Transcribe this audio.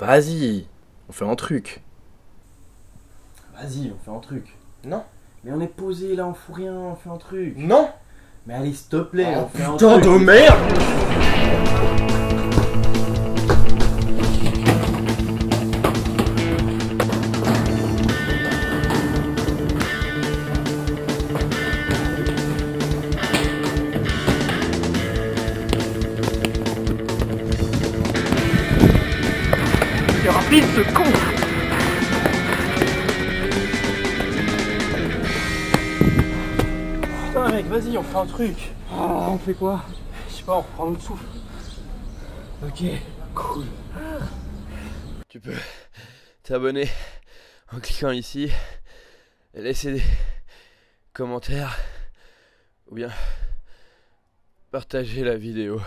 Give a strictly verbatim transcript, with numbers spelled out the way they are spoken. Vas-y, on fait un truc. Vas-y, on fait un truc. Non. Mais on est posé là, on fout rien, on fait un truc. Non. Mais allez, s'il te plaît, oh, on fait un truc. Putain de merde. Rapide, ce con! Putain, mec, vas-y, on fait un truc! Oh, on fait quoi? Je sais pas, on reprend notre souffle. Ok, cool. Tu peux t'abonner en cliquant ici, laisser des commentaires ou bien partager la vidéo.